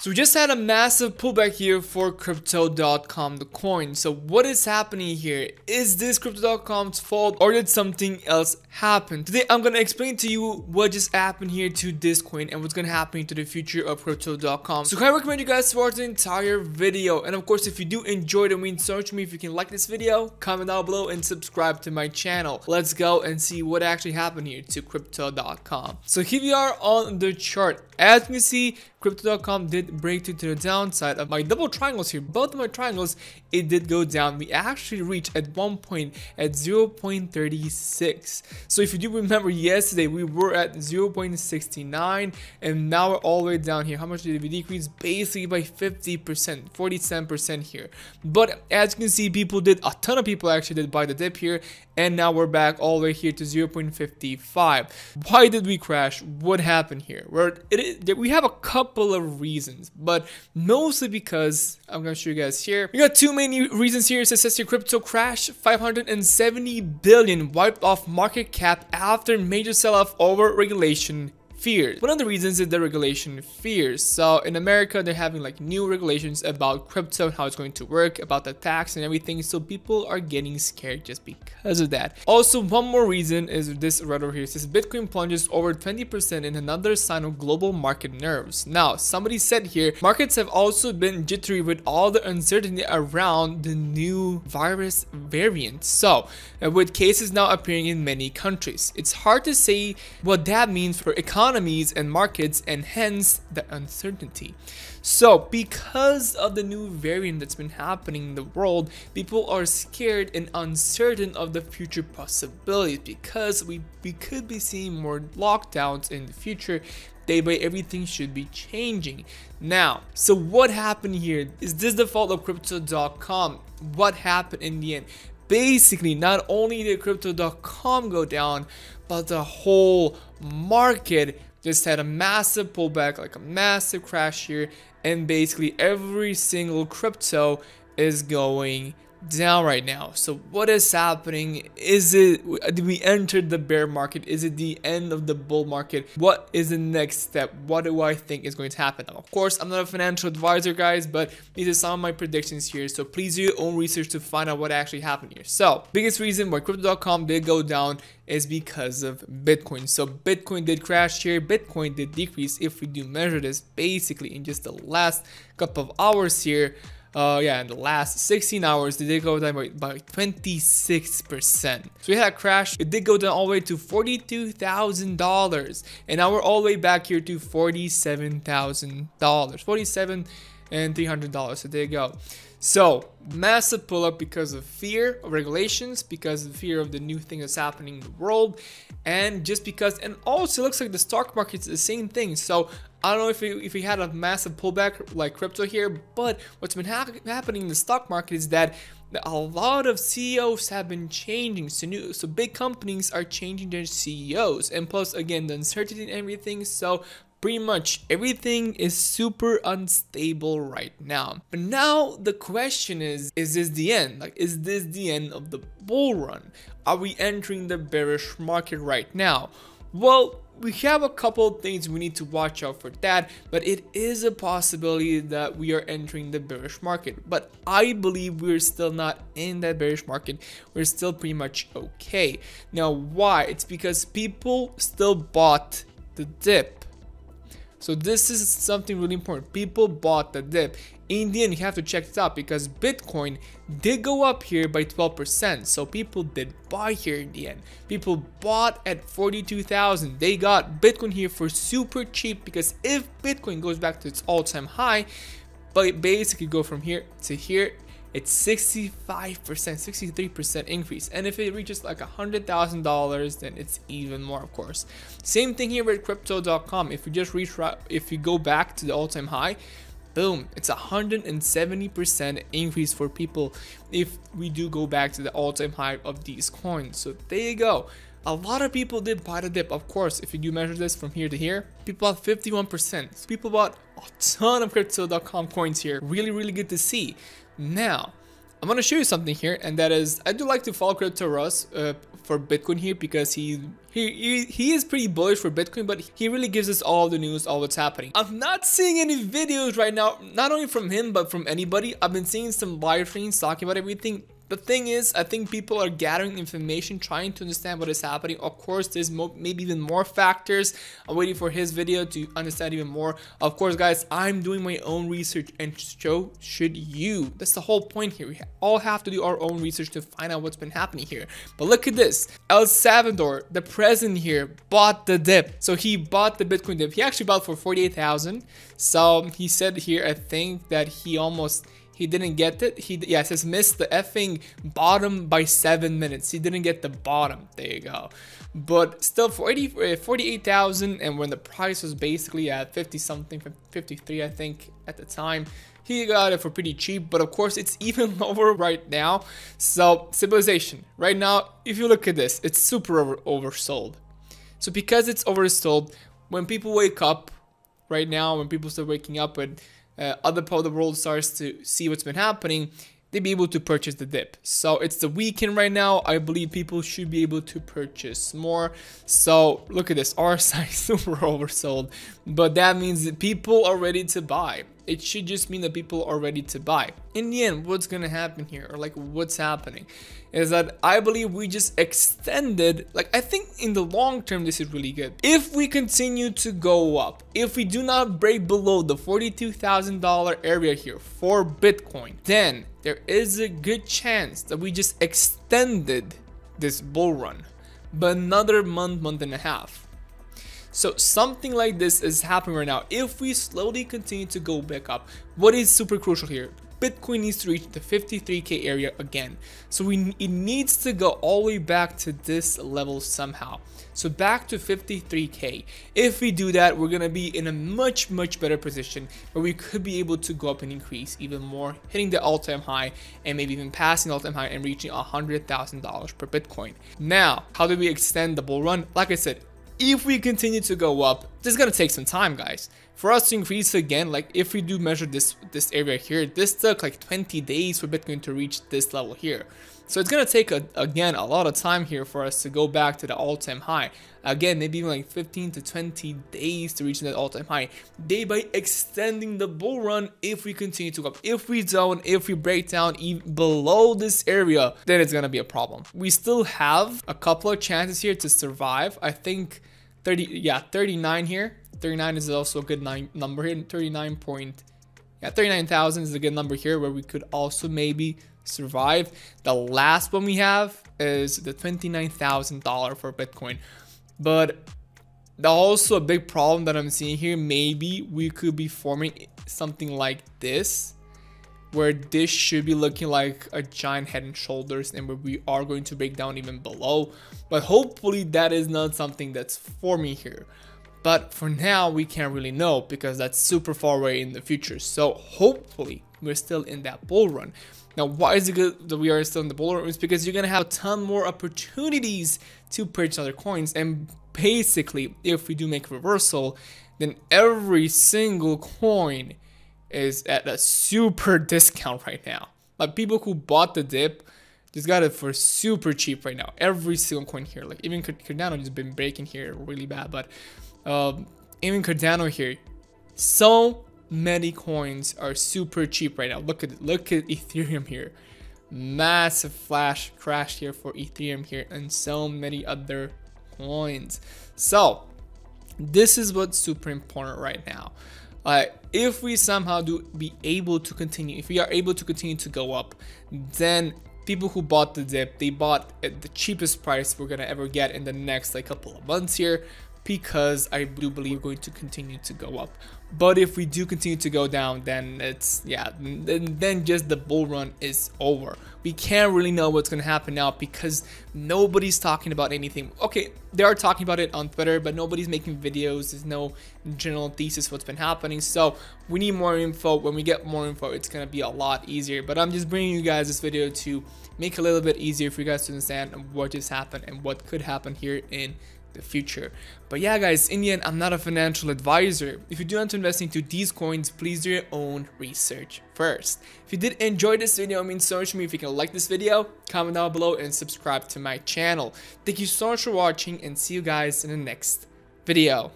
So we just had a massive pullback here for Crypto.com, the coin. So what is happening here? Is this Crypto.com's fault or did something else happen? Today, I'm going to explain to you what just happened here to this coin and what's going to happen to the future of Crypto.com. So I recommend you guys watch the entire video. And of course, if you do enjoy the mean search me, if you can like this video, comment down below and subscribe to my channel. Let's go and see what actually happened here to Crypto.com. So here we are on the chart. As you can see, Crypto.com did break to the downside of my double triangles here. Both of my triangles, it did go down. We actually reached at one point at 0.36. So if you do remember yesterday, we were at 0.69 and now we're all the way down here. How much did we decrease? Basically by 50%, 47% here. But as you can see, people did, a ton of people actually did buy the dip here. And now we're back all the way here to 0.55. Why did we crash? What happened here? We have a couple of reasons, but mostly because I'm gonna show you guys here. We got too many reasons here. It says here crypto crash, 570 billion wiped off market cap after major sell-off over regulation fears. One of the reasons is the regulation fears. So in America, they're having like new regulations about crypto and how it's going to work, about the tax and everything. So people are getting scared just because of that. Also, one more reason is this right over here. It says Bitcoin plunges over 20% in another sign of global market nerves. Now, somebody said here, markets have also been jittery with all the uncertainty around the new virus variant. So with cases now appearing in many countries, it's hard to say what that means for economies and markets, and hence the uncertainty. So because of the new variant that's been happening in the world, people are scared and uncertain of the future possibilities because we could be seeing more lockdowns in the future. Day by day, everything should be changing. Now, so what happened here? Is this the fault of Crypto.com? What happened in the end? Basically, not only did Crypto.com go down, but the whole market just had a massive pullback, like a massive crash here, and basically every single crypto is going down right now. So what is happening? Is it, did we enter the bear market? Is it the end of the bull market? What is the next step? What do I think is going to happen? Now, of course, I'm not a financial advisor, guys, but these are some of my predictions here. So please do your own research to find out what actually happened here. So biggest reason why Crypto.com did go down is because of Bitcoin. So Bitcoin did crash here. Bitcoin did decrease if we do measure this basically in just the last couple of hours here. In the last 16 hours, they did go down by 26%. So we had a crash. It did go down all the way to $42,000. And now we're all the way back here to $47,000. $47,300. So there you go. So massive pull up because of fear of regulations, because of fear of the new thing that's happening in the world, and just because, and also it looks like the stock market's the same thing. So I don't know if we had a massive pullback like crypto here, but what's been happening in the stock market is that a lot of CEOs have been changing. So big companies are changing their CEOs, and plus again the uncertainty and everything. So pretty much everything is super unstable right now. But now the question is this the end? Like, is this the end of the bull run? Are we entering the bearish market right now? Well, we have a couple of things we need to watch out for that, but it is a possibility that we are entering the bearish market. But I believe we're still not in that bearish market. We're still pretty much okay. Now, why? It's because people still bought the dip. So this is something really important. People bought the dip. In the end, you have to check this out because Bitcoin did go up here by 12%. So people did buy here in the end. People bought at 42,000. They got Bitcoin here for super cheap because if Bitcoin goes back to its all-time high, but it basically go from here to here, it's 65%, 63% increase. And if it reaches like $100,000, then it's even more, of course. Same thing here with Crypto.com. If you go back to the all-time high, boom, it's 170% increase for people if we do go back to the all-time high of these coins. So there you go. A lot of people did buy the dip, of course. If you do measure this from here to here, people bought 51%. So people bought a ton of Crypto.com coins here. Really, really good to see. Now, I'm going to show you something here, and that is, I do like to follow Crypto Russ for Bitcoin here, because he is pretty bullish for Bitcoin, but he really gives us all the news, all what's happening. I'm not seeing any videos right now, not only from him, but from anybody. I've been seeing some live streams talking about everything. The thing is, I think people are gathering information, trying to understand what is happening. Of course, there's maybe even more factors. I'm waiting for his video to understand even more. Of course, guys, I'm doing my own research, and so should you. That's the whole point here. We all have to do our own research to find out what's been happening here. But look at this. El Salvador, the president here, bought the dip. So he bought the Bitcoin dip. He actually bought for 48,000. So he said here, I think that he didn't get it. It says missed the effing bottom by 7 minutes. He didn't get the bottom. There you go. But still, for 48,000, and when the price was basically at 50 something, 53, I think at the time, he got it for pretty cheap. But of course, it's even lower right now. So symbolization right now, if you look at this, it's super oversold. So because it's oversold, when people wake up right now, when people start waking up and other part of the world starts to see what's been happening, they'd be able to purchase the dip. So it's the weekend right now. I believe people should be able to purchase more. So look at this, RSI is super oversold, but that means that people are ready to buy. It should just mean that people are ready to buy. In the end, what's gonna happen here, or like what's happening, is that I believe we just extended, like I think in the long term, this is really good. If we continue to go up, if we do not break below the $42,000 area here for Bitcoin, then there is a good chance that we just extended this bull run by another month, month and a half. So something like this is happening right now. If we slowly continue to go back up, what is super crucial here? Bitcoin needs to reach the 53K area again. So it needs to go all the way back to this level somehow. So back to 53K. If we do that, we're going to be in a much, much better position where we could be able to go up and increase even more, hitting the all-time high and maybe even passing the all-time high and reaching $100,000 per Bitcoin. Now, how do we extend the bull run? Like I said, if we continue to go up, this is gonna take some time, guys, for us to increase again. Like if we do measure this area here, this took like 20 days for Bitcoin to reach this level here. So it's gonna take a lot of time here for us to go back to the all-time high again, maybe even like 15 to 20 days to reach that all-time high, by extending the bull run. If we continue to go up, if we break down even below this area, then it's gonna be a problem. We still have a couple of chances here to survive. I think 39 here. 39 is also a good number here. 39,000 is a good number here where we could also maybe survive. The last one we have is the $29,000 for Bitcoin. But also a big problem that I'm seeing here, maybe we could be forming something like this, where this should be looking like a giant head and shoulders and where we are going to break down even below. But hopefully that is not something that's forming here. But for now, we can't really know because that's super far away in the future. So hopefully we're still in that bull run. Now, why is it good that we are still in the bull run? It's because you're going to have a ton more opportunities to purchase other coins. And basically, if we do make a reversal, then every single coin is at a super discount right now. Like people who bought the dip just got it for super cheap right now. Every single coin here, like even Cardano just been breaking here really bad, but even Cardano here, so many coins are super cheap right now. Look at Ethereum here, massive flash crash here for Ethereum here, and so many other coins. So this is what's super important right now. If we somehow if we are able to continue to go up, then people who bought the dip, they bought at the cheapest price we're gonna ever get in the next like couple of months here, because I do believe we're going to continue to go up. But if we do continue to go down, then then just the bull run is over. We can't really know what's gonna happen now because nobody's talking about anything. Okay, they are talking about it on Twitter, but nobody's making videos. There's no general thesis what's been happening. So we need more info. When we get more info, it's gonna be a lot easier. But I'm just bringing you guys this video to make it a little bit easier for you guys to understand what just happened and what could happen here in the future. But yeah guys, in the end, I'm not a financial advisor. If you do want to invest into these coins, please do your own research first. If you did enjoy this video, it means so much to me if you can like this video, comment down below, and subscribe to my channel. Thank you so much for watching, and see you guys in the next video.